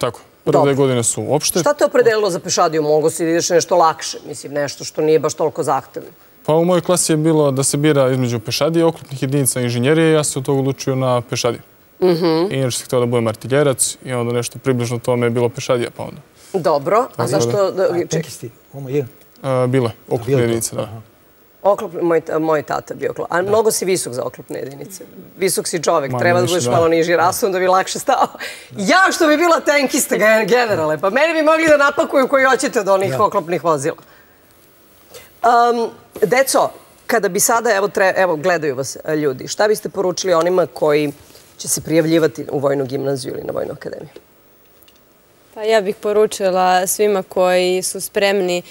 Tako. Prve godine su opšte. Šta te opredelilo za pešadiju? Mogu si da ideš nešto lakše, mislim, nešto što nije baš toliko zahtevno. Pa u mojoj klasi je bilo da se bira između pešadije, oklopnih jedinica inženjerije, ja se od toga odlučio na pešadiju. I inače sam htio da budem artiljerac i onda nešto približno tome je bilo pešadija, pa onda. Dobro, a zašto... Pekisti, ovo je? Bilo je, oklopne jedinice, da. Moj tata bio oklop. A mnogo si visok za oklopne jedinice. Visok si čovek, treba da budeš malo niži rasom da bi lakše stao. Ja što bi bila tenkista, generale, pa meni bi mogli da napakuju koji hoćete od onih oklopnih vozila. Deco, Kada bi sada, evo, gledaju vas ljudi, šta biste poručili onima koji će se prijavljivati u Vojnu gimnaziju ili na Vojnu akademiju? Pa ja bih poručila svima koji su spremni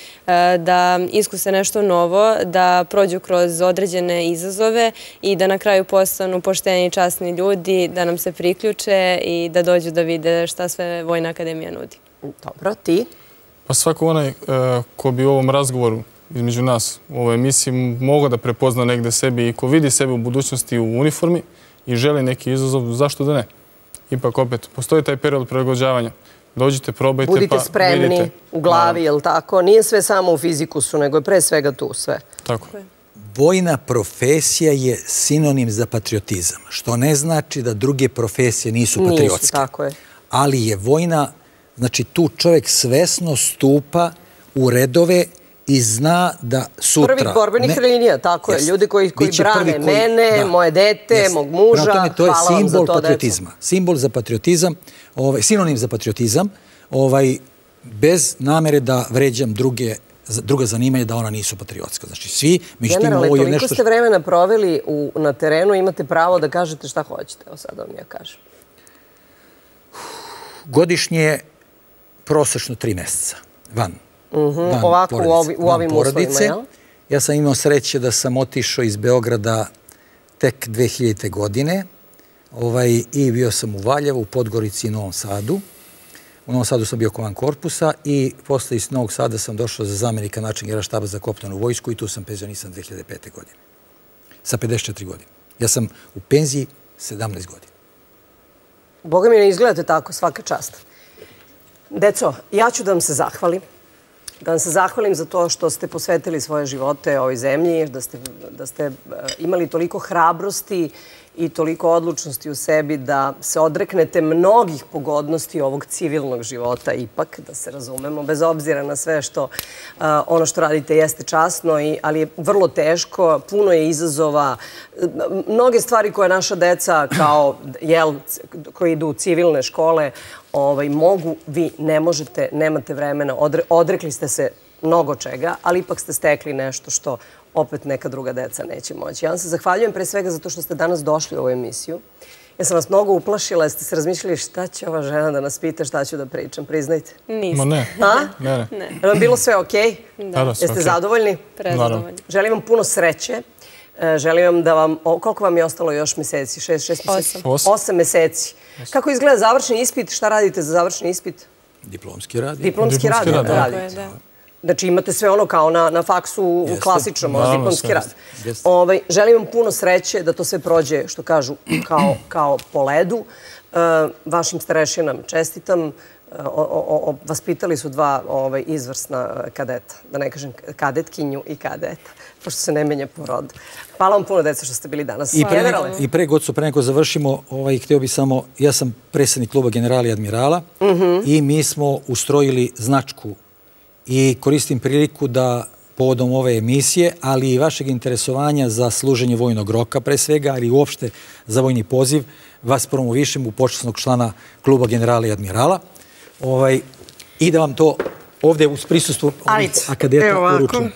da iskuse nešto novo, da prođu kroz određene izazove i da na kraju postanu pošteni i časni ljudi, da nam se priključe i da dođu da vide šta sve Vojna akademija nudi. Dobro, ti? Pa svako onaj ko bi u ovom razgovoru između nas u ovoj emisiji mogao da prepozna negde sebi i ko vidi sebe u budućnosti u uniformi i želi neki izazov, zašto da ne? Ipak opet, postoji taj period prilagođavanja. Dođite, probajte, pa vidite. Budite spremni u glavi, je li tako? Nije sve samo u fizikusu, nego je pre svega tu sve. Tako. Vojna profesija je sinonim za patriotizam, što ne znači da druge profesije nisu patriotske. Tako je. Ali je vojna, znači tu čovjek svesno stupa u redove i zna da sutra... Prvih borbenih linija, tako je. Ljudi koji brane mene, moje dete, mog muža. Hvala vam za to, deco. To je simbol patriotizma. Simbol za patriotizam, sinonim za patriotizam, bez namere da vređam druga zanimanja da ona nisu patriotska. Znači svi, međutim, ovo je nešto... Generale, toliko ste vremena proveli na terenu, imate pravo da kažete šta hoćete. Evo sad vam ja kažem. Godišnje je prosečno 3 meseca van. Ovako u ovim uslovima, jel? Ja sam imao sreće da sam otišao iz Beograda tek 2000. godine i bio sam u Valjevu, u Podgorici i Novom Sadu. U Novom Sadu sam bio komandan korpusa i posle iz Novog Sada sam došao za zamenika načelnika štaba za kopnenu vojsku i tu sam penzionisan 2005. godine. Sa 54 godine. Ja sam u penziji 17 godina. Boga mi, ne izgledate tako, svaka čast. Deco, ja ću da vam se zahvalim. Da vam se zahvalim za to što ste posvetili svoje živote ovoj zemlji, da ste imali toliko hrabrosti i toliko odlučnosti u sebi da se odreknete mnogih pogodnosti ovog civilnog života ipak, da se razumemo, bez obzira na sve što ono što radite jeste časno, ali je vrlo teško, puno je izazova, mnoge stvari koje naša deca koji idu u civilne škole mogu, vi ne možete, nemate vremena, odrekli ste se mnogo čega, ali ipak ste stekli nešto što opet neka druga deca neće moći. Ja vam se zahvaljujem pre svega zato što ste danas došli u ovu emisiju. Ja sam vas mnogo uplašila, jeste se razmišljali šta će ova žena da nas pita, šta ću da pričam, priznajte. Nisam. Ma ne. A? Ne, ne. Je vam bilo sve okej? Da. Jeste zadovoljni? Prezadovoljni. Želim vam puno sreće. Želim vam da vam, koliko vam je ostalo još meseci? 6 meseci? 8 meseci. Kako izgleda završni ispit? Šta radite za završni ispit? Diplomski rad radite. Znači imate sve ono kao na faksu u klasičnom, diplomski rad. Želim vam puno sreće da to sve prođe, što kažu, kao po ledu. Vašim starešinama čestitam. Vaspitali su 2 izvrsna kadeta, da ne kažem kadetkinju i kadeta, pošto se ne menja po rodu. Hvala vam puno, deca, što ste bili danas. I pre Gocu, pre neko završimo, hteo bi samo, ja sam predsednik kluba Generala i Admirala i mi smo ustrojili značku i koristim priliku da povodom ove emisije, ali i vašeg interesovanja za služenje vojnog roka pre svega, ali i uopšte za vojni poziv, vas promovišem u počasnog člana kluba Generala i Admirala. I da vam to ovdje uz prisustvu akadeta poručujem.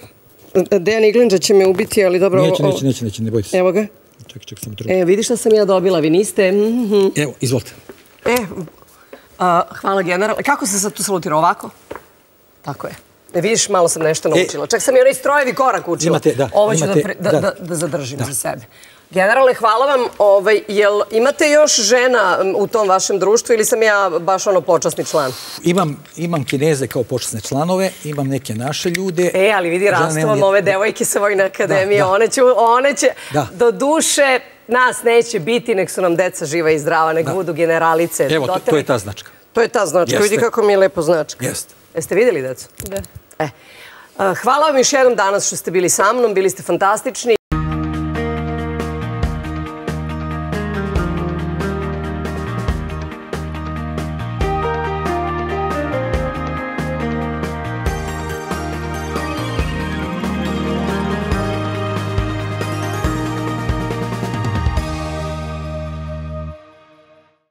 Dejan Iglindža će me ubiti, ali dobro... Neće, ne bojte se. Evo ga. Čekaj, samo trenutak. Vidi šta sam ja dobila, vi niste. Evo, izvolite. Hvala, generale. Kako se sad tu salutirao? Ovako? Tako je. Vidiš, malo sam nešto naučila. Čak sam i onaj strojevi korak učila. Ovo ću da zadržim za sebe. Generale, hvala vam. Jel imate još žena u tom vašem društvu ili sam ja baš ono počasni član? Imam Kineze kao počasne članove, imam neke naše ljude. Ali vidi, rastu vam ove devojke sa Vojne akademije. One će, do duše, nas neće biti, nek su nam deca živa i zdrava, nek budu generalice. Evo, to je ta značka. To je ta značka. Vidi kako mi je lepo značka. Jeste vidjeli, deco? Da. Hvala vam još jednom danas što ste bili sa mnom, bili ste fantastični.